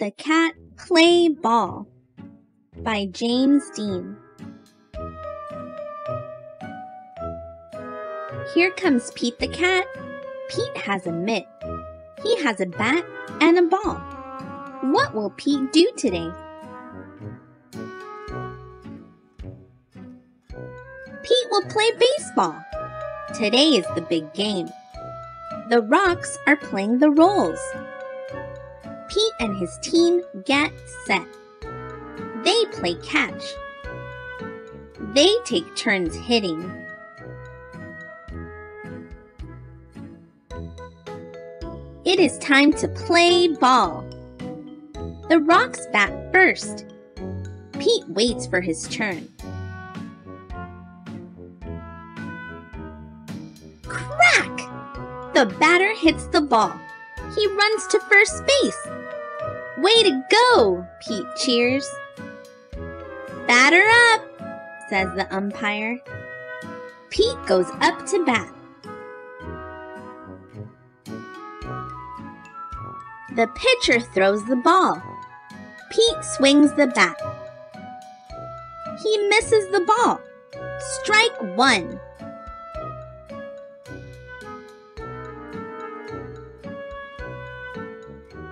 the Cat Play Ball by James Dean. Here comes Pete the Cat. Pete has a mitt. He has a bat and a ball. What will Pete do today? Pete will play baseball. Today is the big game. The rocks are playing the rolls. Pete and his team get set. They play catch. They take turns hitting. It is time to play ball. The rocks bat first. Pete waits for his turn. Crack! The batter hits the ball. He runs to first base. Way to go, Pete cheers. Batter up, says the umpire. Pete goes up to bat. The pitcher throws the ball. Pete swings the bat. He misses the ball. Strike one.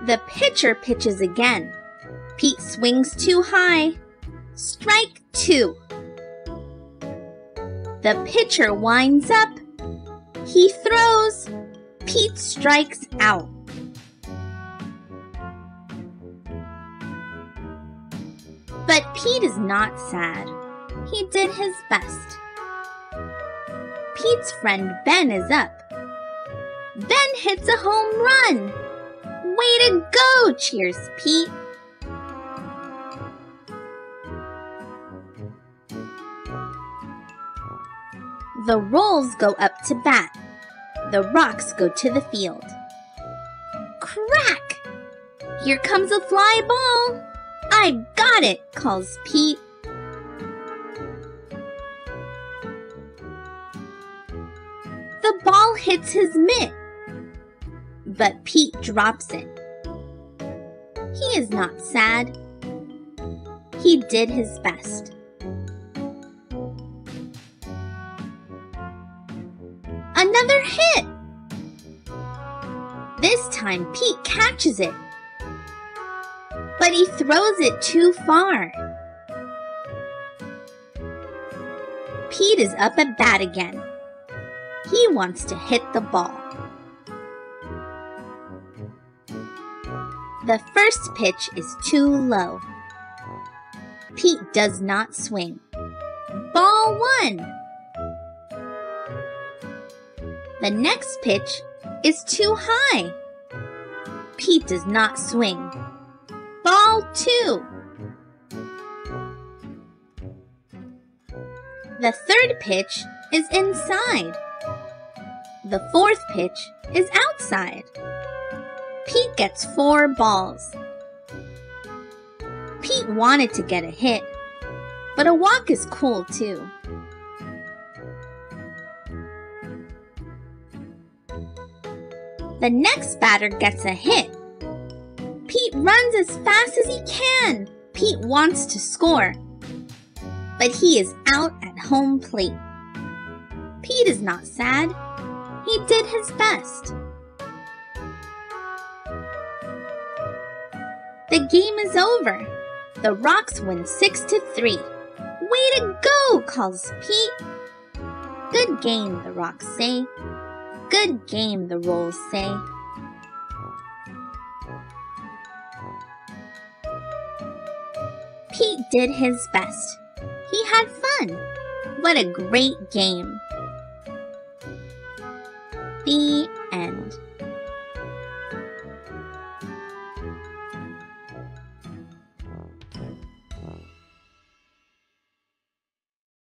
The pitcher pitches again. Pete swings too high. Strike two. The pitcher winds up. He throws. Pete strikes out. But Pete is not sad. He did his best. Pete's friend Ben is up. Ben hits a home run. Way to go, cheers Pete. The rolls go up to bat. The rocks go to the field. Crack! Here comes a fly ball. I got it, calls Pete. The ball hits his mitt. But Pete drops it. He is not sad. He did his best. Another hit! This time Pete catches it. But he throws it too far. Pete is up at bat again. He wants to hit the ball. The first pitch is too low. Pete does not swing. Ball one. The next pitch is too high. Pete does not swing. Ball two. The third pitch is inside. The fourth pitch is outside. Pete gets 4 balls. Pete wanted to get a hit, but a walk is cool too. The next batter gets a hit. Pete runs as fast as he can. Pete wants to score, but he is out at home plate. Pete is not sad. He did his best. The game is over. The Rocks win 6-3. Way to go, calls Pete. Good game, the Rocks say. Good game, the Rolls say. Pete did his best. He had fun. What a great game. The end.